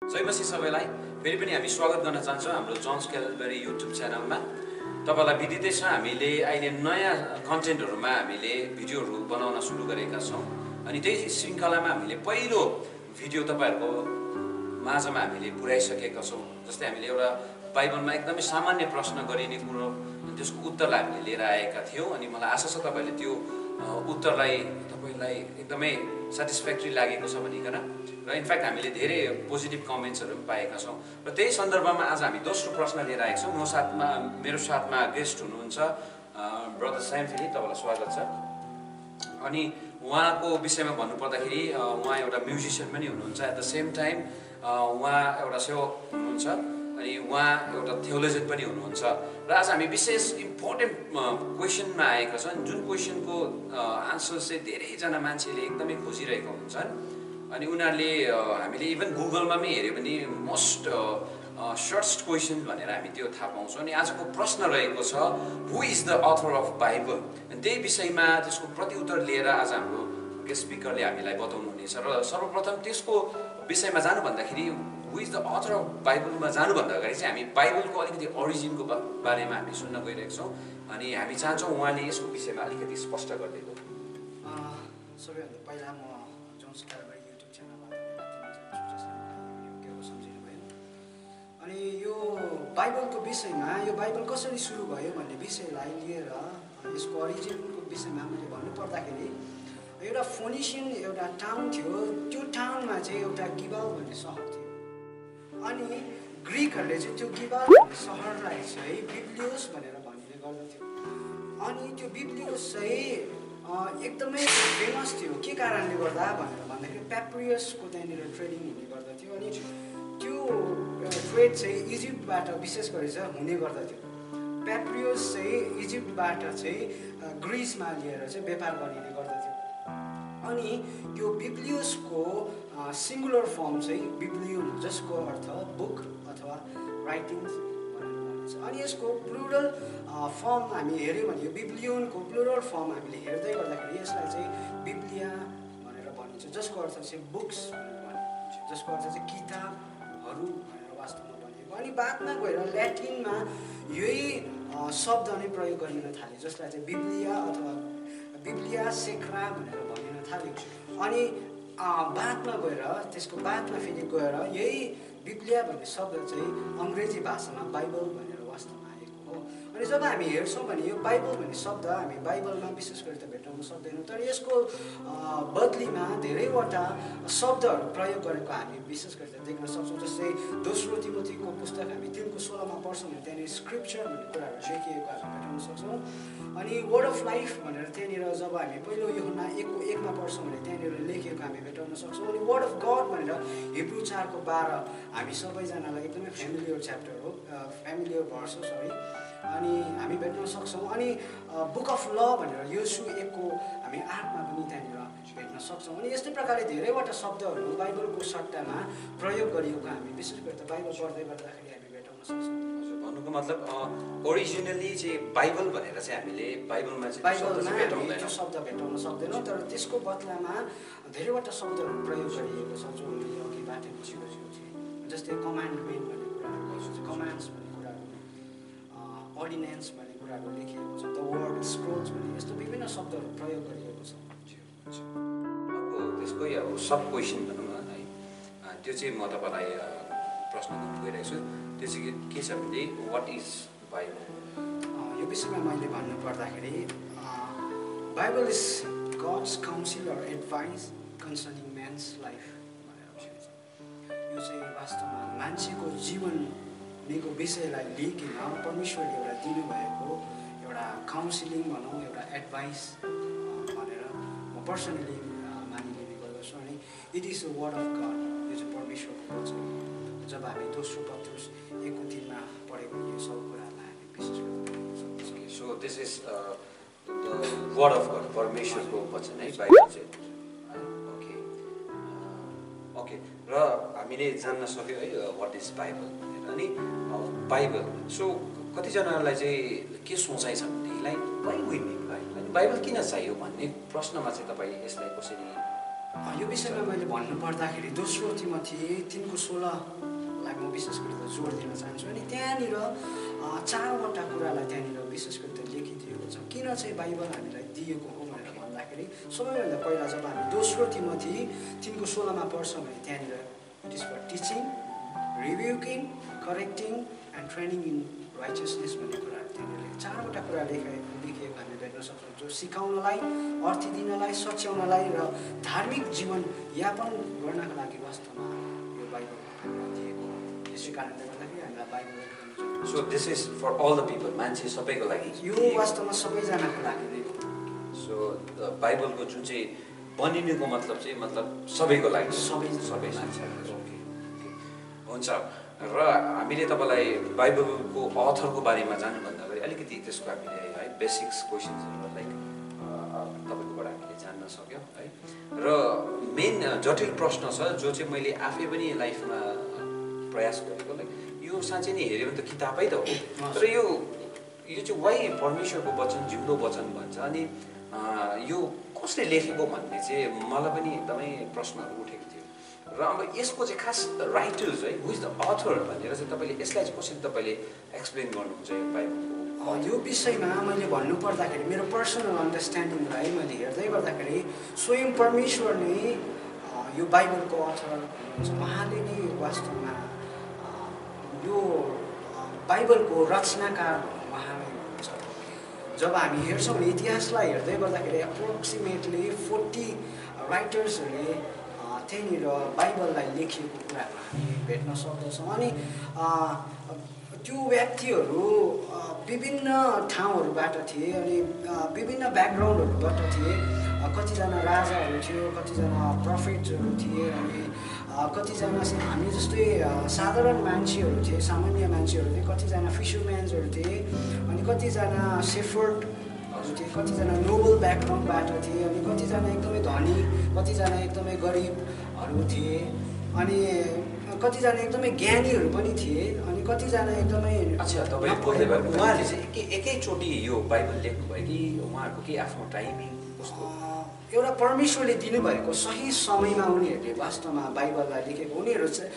जयमसी सबैलाई फेरि पनि हामी स्वागत गर्न चाहन्छौं हाम्रो जोन्स क्यालबरी युट्युब च्यानलमा। तपाईलाई बिदितै छ, हामीले अहिले नयाँ कन्टेन्टहरुमा हामीले भिडियोहरु बनाउन सुरु गरेका छौं अनि त्यही श्रृंखलामा हामीले पहिलो भिडियो तपाईहरुको माझमा हामीले पुर्याइसकेका छौं। जस्तै हामीले एउटा बाइबलमा एकदमै सामान्य प्रश्न गरिने कुरा त्यसको उत्तरलाई हामीले लिएर आएका थियौ अनि मलाई आशा छ तपाईले त्यो उत्तरलाई तपाईलाई एकदमै satisfactory लागेको छ भनिकन र in fact हामीले धेरै पोजिटिभ कमेन्ट्सहरु पाएका छौं र त्यही सन्दर्भमा आज हामी दोस्रो प्रश्न लिएर आएका छौं। मेरो साथमा गेस्ट हुनुहुन्छ ब्रदर साइम फेरि तपाईलाई स्वागत छ अनि उहाँको विषयमा भन्नु पर्दाखेरि उहाँ एउटा म्युजिशियन पनि हुनुहुन्छ एट द सेम टाइम उहाँ एउटा सेवक हुनुहुन्छ अनि उहाँ एउटा थियोलोजियन पनि हुनुहुन्छ र आज हामी विशेष इम्पोर्टेन्ट क्वेशनमा आएका छौं जुन क्वेशनको आन्सर चाहिँ धेरै जना मान्छेले एकदमै खोजिरहेको हुन्छन् अनि उनीहरुले हामीले इभन गुगलमा पनि हेर्यो भने मोस्ट शॉर्टेस्ट क्वेशन भनेर हामी त्यो थाहा पाउँछौं अनि आजको प्रश्न रहेको छ who is the author of Bible अनि त्यही विषयमा त्यसको प्रतिउत्तर लिएर आज हाम्रो गेस्ट स्पिकरले हामीलाई बताउनु हुनेछ र सर्वप्रथम त्यसको विषयमा जानु भन्दाखेरि Who is the author of Bible? We have the Bible and the origin of the Bible. We have to learn this. So, we have John's Calvary YouTube channel. And the Bible is the Bible is the origin of the Phoenician town. Two towns अनि ग्रीकहरुले चाहिँ त्यो गिबाल शहरलाई चाहिँ बिब्लियोस भनेर भन्ने गर्दथ्यो अनि त्यो बिब्लियोस चाहिँ एकदमै फेमस थियो के कारणले गर्दा भनेर भन्दाखेरि पेप्रियसको त्यहाँनिर ट्रेडिङ हुने गर्दथ्यो अनि त्यो ट्रेड चाहिँ इजिप्टबाट विशेष गरी चाहिँ हुने गर्दथ्यो। पेप्रियस चाहिँ इजिप्टबाट चाहिँ ग्रीसमा लिएर चाहिँ व्यापार गरिने गर्दथ्यो अनि त्यो बिब्लियोसको सिंगुलर फर्म चाहिँ बिब्लियन जसको अर्थ बुक अथवा राइटिंग्स अनि यसको प्लुरल फर्म हामी हेर्यौं भने यो बिब्लियनको प्लुरल फर्म हामीले हेर्दै गर्दाखेरि यसलाई चाहिँ बिब्लिया भनेर भनिन्छ जसको अर्थ चाहिँ बुक्स भनेर भनिन्छ जसको अर्थ चाहिँ किताबहरु भनेर वास्तवमा भनिएको अनि बादमा गएर ल्याटिनमा यही शब्द नै प्रयोग गरिन थाल्यो जसलाई चाहिँ बिब्लिया अथवा बिब्लिया सेक्रा भनेर भनिन थाल्यो अनि बादमा गएर त्यसको बादमा फेरि गएर यही बिब्लिया भन्ने शब्द चाहिँ अंग्रेजी भाषामा बाइबल भनेर वास्तवमा आएको हो अनि जब हामी हेर्छौं भने यो बाइबल भन्ने शब्द हामी बाइबलमा विशेष गरी त भेट्न सक्दैनौं तर यसको बदलीमा धेरैवटा शब्दहरु प्रयोग गरेको हामी विशेष गरी त देख्न सक्छौं। जस्तै दोस्रो तिमोथीको पुस्तक हामी 3:16 मा पढ्छौं भने त्यहाँ स्क्रिप्चर भन्ने कुराहरु लेखिएको हामी भेट्न सक्छौं अनि वर्ड अफ लाइफ भनेर त्यहाँनिर जब हामी पहिलो यूहन्ना 1:1 मा पढ्छौं भने त्यहाँनिर लेखिएको हामी भेट्न सक्छौं अनि वर्ड अफ गॉड भनेर हिब्रू 4:12 हामी सबैजनालाई एकदमै फ्यामिलियर च्याप्टर हो फ्यामिलियर भर्स हो सरी अनि हामी भेट्न सक्छौं अनि बुक अफ ल भनेर योसु 1:8 हामी 8 मा पनि त्यहाँनिर भेट्न सक्छौं अनि यस्तै प्रकारले धेरैवटा शब्दहरु बाइबलको सट्टामा प्रयोग गरिएको हामी विशेष गरी बाइबल पढ्दै गर्दाखेरि हामी भेट्न सक्छौं। भन्नुको मतलब ओरिजिनली चाहिँ बाइबल भनेर चाहिँ हामीले बाइबलमा चाहिँ त्यो शब्द भेटाउन सक्दैनौं तर त्यसको बदलामा धेरैवटा शब्दहरु प्रयोग गरिएको छ जो हामीले अघि बाटै बुझेको थियौं जस्तै कमान्डमेन्ट भन्ने कुराहरु कमान्ड्स भन्ने कुराहरु अर्डिनेन्स भन्ने कुराहरु लेखिएको छ द वर्ड स्क्रोल्स भन्ने यस्तो विभिन्न शब्दहरु प्रयोग गरिएको छ। अब त्यसको यो सब क्वेशन भनौं न है त्यो चाहिँ म तपाईलाई प्रश्न गर्न गइरहेछु त्यो चाहिँ के छ भने व्हाट इज बाइबल यो विषयमा मैले भन्नु पर्दाखेरि Bible is God's counsel or advice concerning man's life भनेर भनिन्छ। यो चाहिँ वास्तवमा मान्छेको जीवनको विषयलाई लिएर परमेश्वरले एउटा दिनुभएको एउटा काउन्सिलिङ भनौं एउटा एडभाइस भनेर म पर्सनली मानिलिने गर्दछु अनि it is the word of God यो चाहिँ परमेश्वरको वचन हो। जब हामी दोस्रो पत्रुस 1:3 मा पढेको यो सब कुरालाई हामी विशेष गर्छौं। So this is the word of God परमेश्वरको वचन है बाइबल चाहिँ ओके ओके र हामीले जान्न सक्यो है व्हाट इज बाइबल अनि बाइबल सो कति जनालाई चाहिँ के सोचाइ छ भन्दैलाई बाइबल किन चाहियो भन्ने प्रश्नमा चाहिँ तपाईले यसलाई कसरी यो विषयमा मैले भन्नु पर्दाखेरि दोस्रो तिमोथी 3:16 लाई म विशेष गरी जोड दिन चाहन्छु अनि त्यहाँनिर चारवटा कुरालाई त्यहाँनिर विशेष गरी लेखिदिएको छ किन चाहिँ बाइबल हामीलाई दिएको हो भनेर भन्दाखेरि सबैभन्दा पहिला जब हामी दोस्रो तिमोथी 3:16 मा पढ्छौं भने त्यहाँनिर it is for teaching rebuking correcting and training in righteousness भन्ने कुरा त्यहाँनिर चारवटा कुरा लेखेको हामी भेट्न सक्छौँ जो सिकाउनलाई अर्थ दिनलाई सच्याउनलाई र धार्मिक जीवन यापन गर्नका लागि वास्तवमा यो बाइबलमा हामीलाई दिएको हो यसै कारणले गर्दाखेरि हामीलाई Bible so this is for all the people मान्छे सबैको लागि यो वास्तवमा सबैजनाको लागि नै हो सो द बाइबलको जुन चाहिँ बनिनुको मतलब चाहिँ सबैको लागि सबै मान्छेहरु हुन्छ र हामीले तपाईलाई बाइबलको अथरको बारेमा जान्नुभन्दा अगाडि अलिकति त्यसको हामीले है बेसिक्स क्वेशन्सहरु लाइक तपाईकोबाट हामीले जान्न सक्यौ है र मेन जटिल प्रश्न छ जो चाहिँ मैले आफै पनि लाइफमा प्रयास गरेको लाइक यो साँच्चै नै हेर्यो भने त किताबै त हो तर यो चाहिँ वाइ परमेश्वरको वचन जिउँदो वचन भन्छ अनि यो कसले लेखेको भन्ने चाहिँ मलाई पनि एकदमै प्रश्नहरु उठेको थियो र अब यसको चाहिँ खास राइटर्स है हु इज द अथर भनेर चाहिँ तपाईले यसलाई चाहिँ कसरी तपाईले एक्सप्लेन गर्नुहुन्छ यो बाइबलको यो विषयमा मैले भन्नु पर्दाखेरि मेरो पर्सनल अन्डरस्ट्यान्डिङलाई मैले हेर्दै गर्दाखेरि स्वयं परमेश्वर नै यो बाइबलको अथर हुनुहुन्छ उहाँले नै वास्तवमा यो बाइबलको रचनाकार उहाँ नै हुनुहुन्छ जब हामी हेर्छौँ इतिहासलाई हेर्दै गर्दाखेरि एप्रोक्सिमेटली 40 राइटर्सहरूले त्यहीँनिर बाइबललाई लेखिएको कुराहरू हामी भेट्न सक्दछौँ अनि त्यो व्यक्तिहरू विभिन्न ठाउँहरूबाट थिए अनि विभिन्न ब्याकग्राउन्डहरूबाट थिए कतिजना राजाहरू थियो कतिजना प्रफिट्सहरू थिए अनि कतिजना हामी जस्तै साधारण मान्छेहरू थिए सामान्य मान्छेहरू थिए कतिजना फिसरम्यान्सहरू थिए अनि कतिजना सेफर्ड थिए कतिजना नोबल ब्याकग्राउन्डबाट थिए अनि कतिजना एकदमै धनी कतिजना एकदमै गरिबहरू थिए अनि कतिजना एकदमै ज्ञानीहरू पनि थिए अनि कतिजना एकदमै अच्छा तपाईँ बोल्दै भएको उहाँले चाहिँ एकैचोटि यो बाइबल लेख्नुभयो कि उहाँहरूको के आफ्नो टाइमिङ कस्तो एउटा परमेश्वरले दिनुभएको सही समयमा उनीहरूले वास्तवमा बाइबललाई लेखेको उनीहरू चाहिँ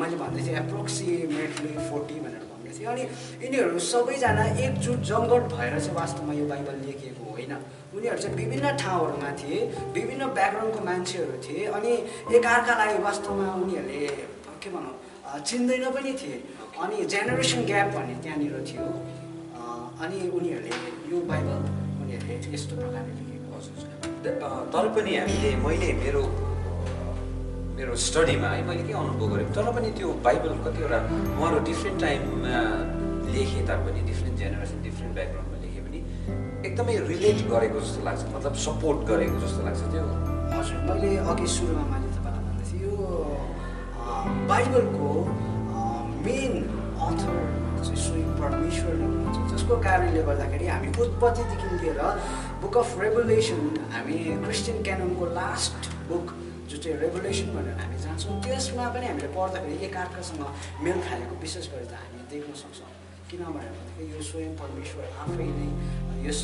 मैले भन्दै थिएँ एप्रोक्सिमेटली 40 भनेर अनि यिनीहरू सबैजना एकजुट जमघट भएर चाहिँ वास्तवमा यो बाइबल लेखिएको होइन उनीहरू चाहिँ विभिन्न ठाउँहरूमा थिए विभिन्न ब्याकग्राउन्डको मान्छेहरू थिए अनि एकअर्कालाई वास्तवमा उनीहरूले के भनौँ चिन्दैन पनि थिए अनि जेनेरेसन ग्याप भन्ने त्यहाँनिर थियो अनि उनीहरूले यो बाइबल उनीहरूले यस्तो प्रकारले लेखेको तर पनि हामीले मैले मेरो मेरो स्टडीमा है मैले के अनुभव गरेँ तर पनि त्यो बाइबल कतिवटा उहाँहरू डिफ्रेन्ट टाइममा लेखे तापनि डिफ्रेन्ट जेनेरेसन डिफ्रेन्ट ब्याकग्राउन्डमा लेखे पनि एकदमै रिलेट गरेको जस्तो लाग्छ मतलब सपोर्ट गरेको जस्तो लाग्छ त्यो हजुर मैले अघि सुरुमा मैले तपाईँलाई भन्दै थिएँ यो बाइबलको मेन अथर चाहिँ स्वयं परमेश्वर हुनुहुन्छ जसको कारणले गर्दाखेरि हामी उत्पत्तिदेखि लिएर बुक अफ रेभोल्युसन हामी क्रिस्चियन क्यानोनको लास्ट बुक जो चाहिँ रेभोल्युसन भनेर हामी जान्छौँ त्यसमा पनि हामीले पढ्दाखेरि एकअर्कासँग मेल खाएको विशेष गरी त हामी देख्न सक्छौँ किन भनेर भन्दाखेरि यो स्वयं परमेश्वर आफै नै यस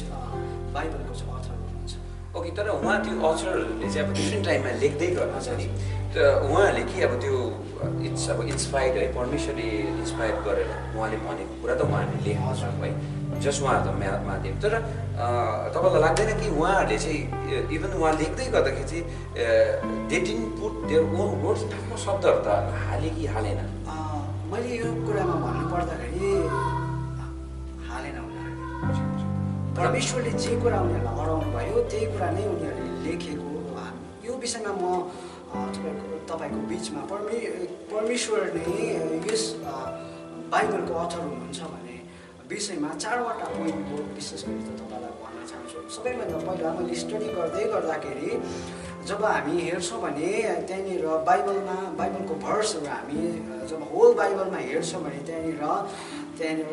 बाइबलको चाहिँ अथर हुनुहुन्छ ओके तर उहाँ त्यो अथरले चाहिँ अब डिफ्रेन्ट टाइममा लेख्दै गर्नुहुन्छ नि त उहाँहरूले कि अब त्यो इट्स अब इन्सपायर्ड है परमेश्वरले इन्सपायर गरेर उहाँले भनेको कुरा त उहाँहरूले लेख्नुहुन्छ है जस्ट उहाँहरू त माध्यम तर तपाईँलाई लाग्दैन कि उहाँहरूले चाहिँ इभन उहाँ लेख्दै गर्दाखेरि चाहिँ they didn't put their own words आफ्नो शब्दहरू त हाले कि हालेन मैले यो कुरामा भन्नुपर्दाखेरि हालेन उनीहरूले परमेश्वरले जे कुरा उनीहरूलाई अराउनु भयो त्यही कुरा नै उनीहरूले लेखेको यो विषयमा म तपाईँको बिचमा परमेश्वर नै यस बाइबलको अथर हुनुहुन्छ भने विषयमा चारवटा पोइन्ट हो विशेष गरी त तपाईँलाई भन्न चाहन्छु सबैभन्दा पहिला मैले स्टडी गर्दै गर्दाखेरि जब हामी हेर्छौँ भने त्यहाँनिर बाइबलमा बाइबलको भर्सहरू हामी जब होल बाइबलमा हेर्छौँ भने त्यहाँनिर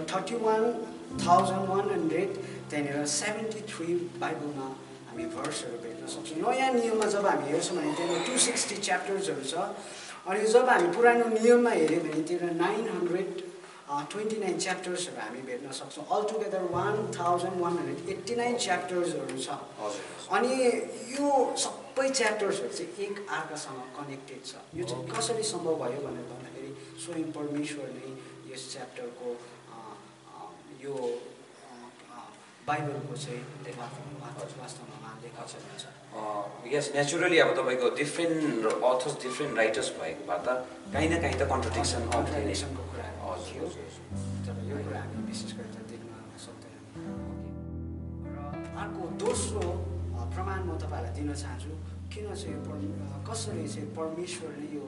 31,100 त्यहाँनिर 73 बाइबलमा हामी भर्सहरू भेट्न सक्छौँ नयाँ नियममा जब हामी हेर्छौँ भने त्यहाँनिर 260 च्याप्टर्सहरू छ अनि जब हामी पुरानो नियममा हेऱ्यौँ भने त्यहाँनिर 929 च्याप्टर्सहरू हामी भेट्न सक्छौँ अल टुगेदर 1,189 च्याप्टर्सहरू छ अनि यो सबै च्याप्टर्सहरु चाहिँ एक अर्कासँग कनेक्टेड छ यो चाहिँ कसरी सम्भव भयो भनेर भन्दाखेरि स्वयं परमेश्वरले यस च्याप्टरको यो बाइबलको चाहिँ वास्तवमा लेखा छ भन्छ यस नेचुरली अब तपाईको डिफरेन्ट अथर्स डिफरेन्ट राइटर्स भएको भए त कहीँ न कहीँ त कन्ट्रडिक्सन अल्टरनेसनको कुरा थियो तर यो कुरा हामी विशेष गरेर देख्न सक्दैन र अर्को दोस्रो प्रमाण म तपाईलाई दिन चाहन्छु किन चाहिँ कसरी चाहिँ परमेश्वरले यो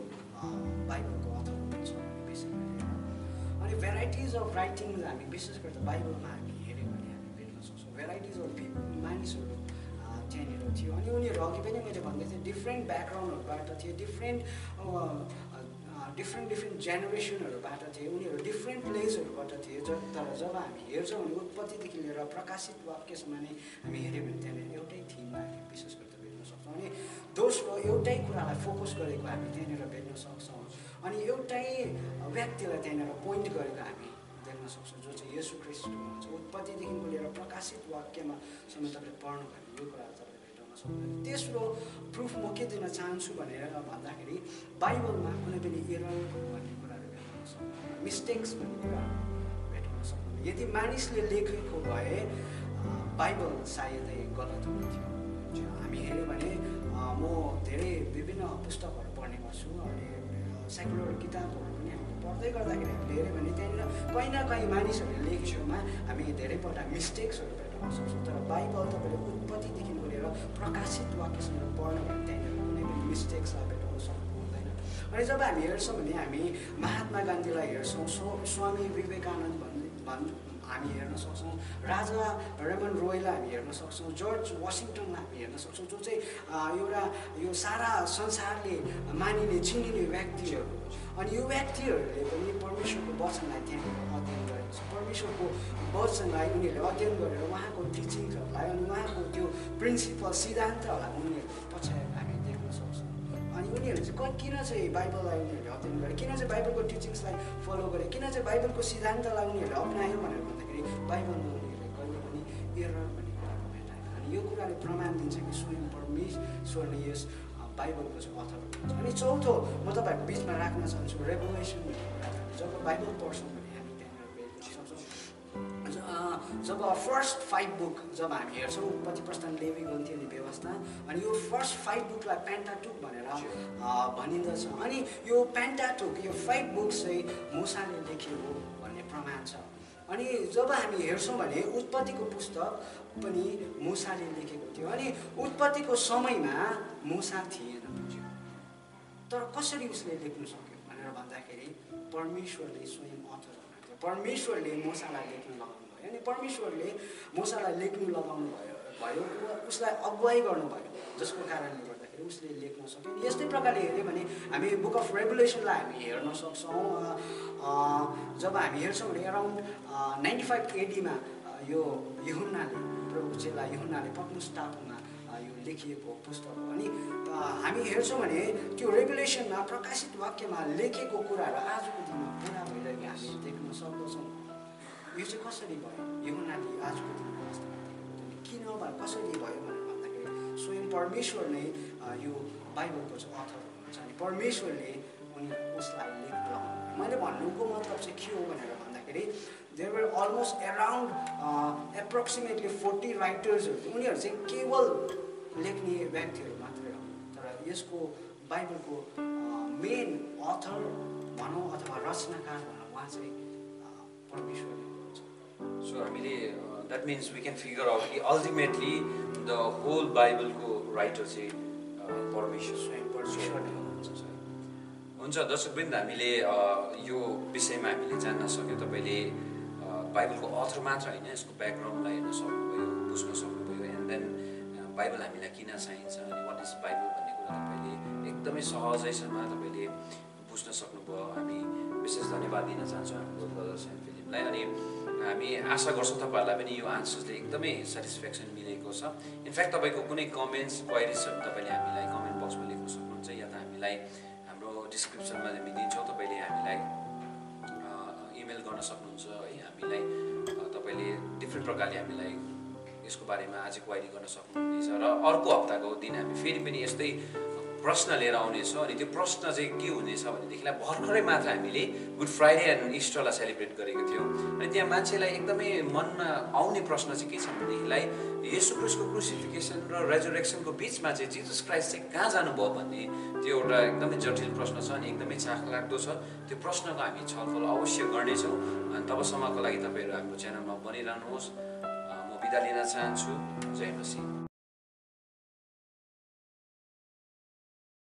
बाइबलको अथर हुन्छ विशेष गरेर अनि भेराइटिज अफ राइटिङ हामी विशेष गरेर बाइबलमा हामी हेर्यौँ भने हामी भेट्न सक्छौँ भेराइटिज अफ पिपल मानिसहरू त्यहाँनिर थियो अनि उनीहरू अघि पनि मैले भन्दै थिएँ डिफ्रेन्ट ब्याकग्राउन्डहरूबाट थिए डिफ्रेन्ट जेनेरेसनहरूबाट थिए उनीहरू डिफ्रेन्ट प्लेसहरूबाट थिए तर जब हामी हेर्छौँ भने उत्पत्तिदेखि लिएर प्रकाशित वाक्यसम्म नै हामी हेऱ्यौँ भने त्यहाँनिर एउटै थिममा हामी विशेष गरेर भेट्न सक्छौँ अनि दोस्रो एउटै कुरालाई फोकस गरेको हामी त्यहाँनिर भेट्न सक्छौँ अनि एउटै व्यक्तिलाई त्यहाँनिर पोइन्ट गरेको हामी देख्न सक्छौँ जो चाहिँ येशू ख्रीष्ट हुनुहुन्छ उत्पत्तिदेखिको लिएर प्रकाशित वाक्यमा सम्म तपाईँले पढ्नु भने यो कुरा तपाईँले भेटाउन सक्नुहुन्छ तेस्रो प्रुफ म के दिन चाहन्छु भनेर भन्दाखेरि बाइबलमा कुनै पनि एरर भन्ने कुराहरू भेटाउन सक्नुहुन्छ मिस्टेक्स भन्ने कुराहरू भेटाउन सक्नुहुन्छ यदि मानिसले लेखेको भए बाइबल सायदै गलत हुने थियो हामी हेऱ्यौँ भने म धेरै विभिन्न पुस्तकहरू पढ्ने गर्छु अनि सेकुलर किताबहरू पनि हामी पढ्दै गर्दाखेरि हामीले हेऱ्यौँ भने त्यहाँनिर कहीँ न कहीँ मानिसहरूले लेखेकोमा हामी धेरैपल्ट मिस्टेक्सहरू भेटाउन सक्छौँ तर बाइबल तपाईँले उत्पत्तिदेखिको लिएर प्रकाशित वाक्यसँग पढ्नु भने त्यहाँनिर कुनै पनि मिस्टेक्सलाई भेटाउन सक्नु हुँदैन अनि जब हामी हेर्छौँ भने हामी महात्मा गान्धीलाई हेर्छौँ स्वामी विवेकानन्द हामी हेर्न सक्छौँ राजा रेमन्ड रोयलाई हामी हेर्न सक्छौँ जर्ज वासिङटनलाई हामी हेर्न सक्छौँ जो चाहिँ एउटा यो सारा संसारले मानिने चिनिने व्यक्तिहरू अनि यो व्यक्तिहरूले पनि परमेश्वरको वचनलाई त्यहाँनिर अध्ययन गरेको छ परमेश्वरको वचनलाई उनीहरूले अध्ययन गरेर उहाँको टिचिङ्सहरूलाई अनि उहाँको त्यो प्रिन्सिपल सिद्धान्तहरूलाई उनीहरूले पछ्याएर हामी देख्न सक्छौँ अनि उनीहरूले चाहिँ किन चाहिँ बाइबललाई उनीहरूले अध्ययन गरे किन चाहिँ बाइबलको टिचिङ्सलाई फलो गरे किन चाहिँ बाइबलको सिद्धान्तलाई उनीहरूले अप्नायो भनेर भन्दाखेरि बाइबलमा उनीहरूले कहिले पनि एरर भन्ने कुराको भेटाएन अनि यो कुराले प्रमाण दिन्छ कि स्वयं परमेश्वरले यस बाइबलको चाहिँ अथर हुन्छ अनि चौथो म तपाईँहरूको बिचमा राख्न चाहन्छु रेभोल्युसन भन्ने कुरा जब बाइबल पढ्छौँ भने हामी त्यहाँनिर भेट्न सक्छौँ जब फर्स्ट 5 बुक जब हामी हेर्छौँ उत्पत्ति प्रस्थान लेवी गन्थी अनि व्यवस्था अनि यो फर्स्ट 5 बुकलाई पेन्टाटुक भनेर भनिन्छ अनि यो पेन्टाटुक यो 5 बुक चाहिँ मूसाले लेखेको भन्ने प्रमाण छ अनि जब हामी हेर्छौँ भने उत्पत्तिको पुस्तक पनि मूसाले लेखेको थियो अनि उत्पत्तिको समयमा मूसा थिएन तर कसरी उसले लेख्न सक्यो भनेर भन्दाखेरि परमेश्वरले स्वयं अथर हुनुहुन्थ्यो परमेश्वरले मूसालाई लेख्न लगाउनु भयो अनि परमेश्वरले मूसालाई लेख्नु लगाउनु भयो उसलाई अगुवाई गर्नुभयो जसको कारणले गर्दाखेरि उसले लेख्न सक्यो यस्तै प्रकारले हेऱ्यौँ भने हामी बुक अफ रेभोल्युसनलाई हामी हेर्न सक्छौँ जब हामी हेर्छौँ भने एराउन्ड 95 AD यो युहन्नाले प्रभुको चेला युहन्नाले पत्मुस टापुमा यो लेखिएको पुस्तक हो अनि हामी हेर्छौँ भने त्यो रेभोल्युसनमा प्रकाशित वाक्यमा लेखेको कुराहरू आजको दिनमा पुरा भइरहेको हामी देख्न सक्दछौँ यो चाहिँ कसरी भयो युहन्नाले आजको दिनको अवस्थामा किन भयो कसरी भयो भनेर भन्दाखेरि स्वयं परमेश्वर नै यो बाइबलको चाहिँ अथर हुनुहुन्छ अनि परमेश्वरले उनी उसलाई लेख्न लगाउनु मैले भन्नुको मतलब चाहिँ के हो भनेर भन्दाखेरि there were almost around approximately 40 writers उनीहरु चाहिँ केवल लेख्ने व्यक्तिहरु मात्रै हो तर यसको बाइबलको मेन अथर भनौँ अथवा रचनाकार भनौँ उहाँ चाहिँ परमेश्वरले हुनुहुन्छ सो हामीले that means we can figure out कि अल्टिमेटली द होल बाइबलको राइटर चाहिँ परमेश्वर हुनुहुन्छ हुन्छ दर्शकवृन्द हामीले यो विषयमा हामीले जान्न सक्यौँ तपाईँले बाइबलको अथर मात्र होइन यसको ब्याकग्राउन्डलाई हेर्न सक्नुभयो बुझ्न सक्नुभयो एन्ड देन बाइबल हामीलाई किन चाहिन्छ अनि वाट इज बाइबल भन्ने कुरा तपाईँले एकदमै सहजैसँग तपाईँले बुझ्न सक्नुभयो हामी विशेष धन्यवाद दिन चाहन्छौँ हाम्रो ब्रदर एन्ड फिलिपलाई अनि हामी आशा गर्छौँ तपाईँहरूलाई पनि यो आन्सर्सले एकदमै सेटिस्फ्याक्सन मिलेको छ इनफ्याक्ट तपाईँको कुनै कमेन्ट्स क्वाइरिजहरू तपाईँले हामीलाई कमेन्ट बक्समा लेख्न सक्नुहुन्छ या त हामीलाई डिस्क्रिप्सनमा हामी दिन्छौँ तपाईँले हामीलाई इमेल गर्न सक्नुहुन्छ है हामीलाई तपाईँले डिफ्रेन्ट प्रकारले हामीलाई यसको बारेमा आज क्वाइरी गर्न सक्नुहुनेछ र अर्को हप्ताको दिन हामी फेरि पनि यस्तै प्रश्न लिएर आउनेछौँ अनि त्यो प्रश्न चाहिँ के हुनेछ भनेदेखिलाई भर्खरै मात्र हामीले गुड फ्राइडे एन्ड इस्टरलाई सेलिब्रेट गरेको थियौँ अनि त्यहाँ मान्छेलाई एकदमै मनमा आउने प्रश्न चाहिँ के छ भनेदेखिलाई येशू ख्रीष्टको क्रुसिफिकेसन र रेजरेक्सनको बीचमा चाहिँ जीसस क्राइस्ट चाहिँ कहाँ जानुभयो भन्ने त्यो एउटा एकदमै जटिल प्रश्न छ अनि एकदमै चाखलाग्दो छ त्यो प्रश्नको हामी छलफल अवश्य गर्नेछौँ अनि तबसम्मको लागि तपाईहरु हाम्रो च्यानलमा बनिरहनुहोस् म बिदा लिन चाहन्छु जय मसीह